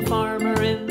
the farmer in